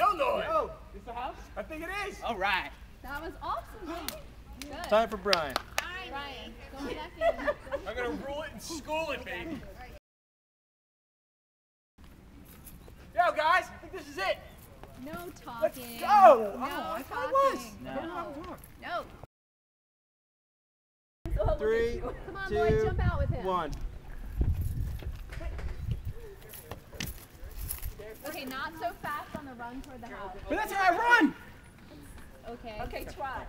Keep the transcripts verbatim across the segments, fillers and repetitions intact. Y'all know it. Oh, it's the house? I think it is. All right. That was awesome, man. Good. Time for Brian. Brian, go back in. I'm going to rule it and school it, baby. Yo, guys, I think this is it. No talking. Let's go. No, oh, I thought it was. No. No. no. Three, Come on, two, boy, jump out with him. One. Okay, not so fast on the run toward the house. But that's how I run. Okay. Okay, try.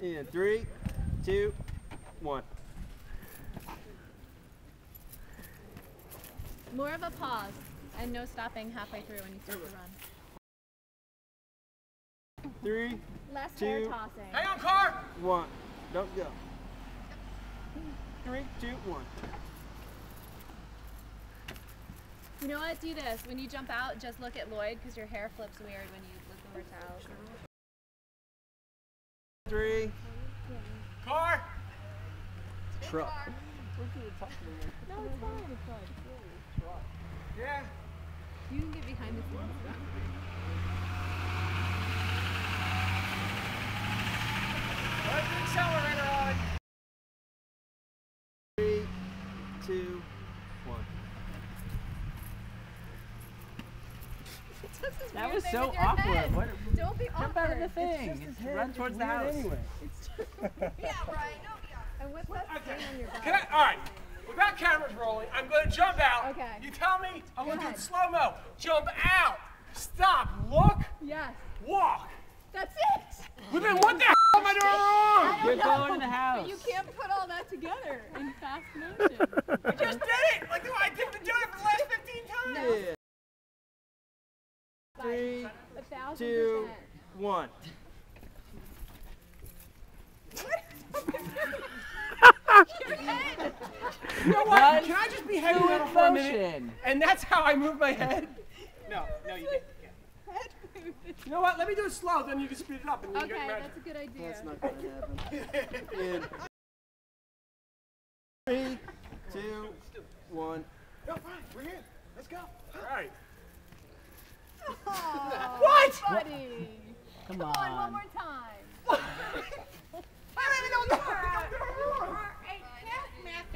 In three, two, one. More of a pause and no stopping halfway through when you start to run. Three, less hair tossing. Hang on, car. One. Don't go. Three, two, one. You know what? Do this. When you jump out, just look at Lloyd because your hair flips weird when you look over to Al. Three. Car. Truck. No, it's fine. It's fine. Yeah. You can get behind the scenes. Put the accelerator on. Three, two, one. That was so awkward. What? Don't be awkward. Jump out of the thing. It's just it's run towards the house. Anyway. It's just, yeah, right. Don't be awkward. And with that okay. thing on your back. All right. Without cameras rolling, I'm going to jump out. Okay. You tell me. I'm going to do it slow mo. Jump out. Stop. Look. Yes. Walk. That's it. Well, then what the hell am I doing wrong? You're going in the house. But you can't put all that together in fast motion. I just did it. Like I didn't do it for the last fifteen times. No. Three, two, one. You know what? Can I just be heavy metal for a minute? And that's how I move my head? No, no, you didn't. Yeah. You know what? Let me do it slow, then you can speed it up. And okay, get that's a good idea. That's not going to happen. Three, two, one. No, fine. We're here. Let's go. All right. Oh, what? Buddy. Come, Come on. on, one more time. I don't even know I'm doing wrong.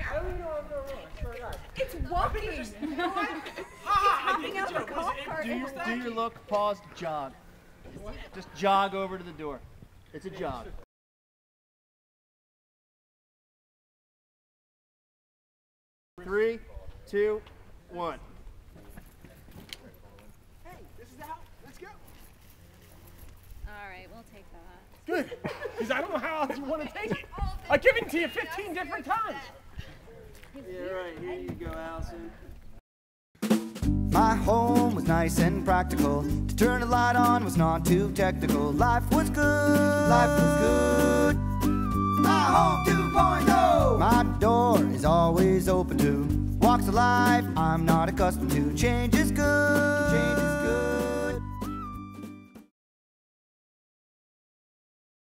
I don't even know I'm doing wrong. I swear to God. It's walking. It's hopping out of a golf cart. Do, do your look, pause, jog. What? Just jog over to the door. It's a jog. Three, two, one. Alright, we'll take that. Good, because I don't know how else you want to take it. I've given it to you fifteen different times. Yeah, right, here you go, Allison. My home was nice and practical. To turn a light on was not too technical. Life was good. Life was good. My home two point oh. My door is always open to walks of life I'm not accustomed to. Change is good. Change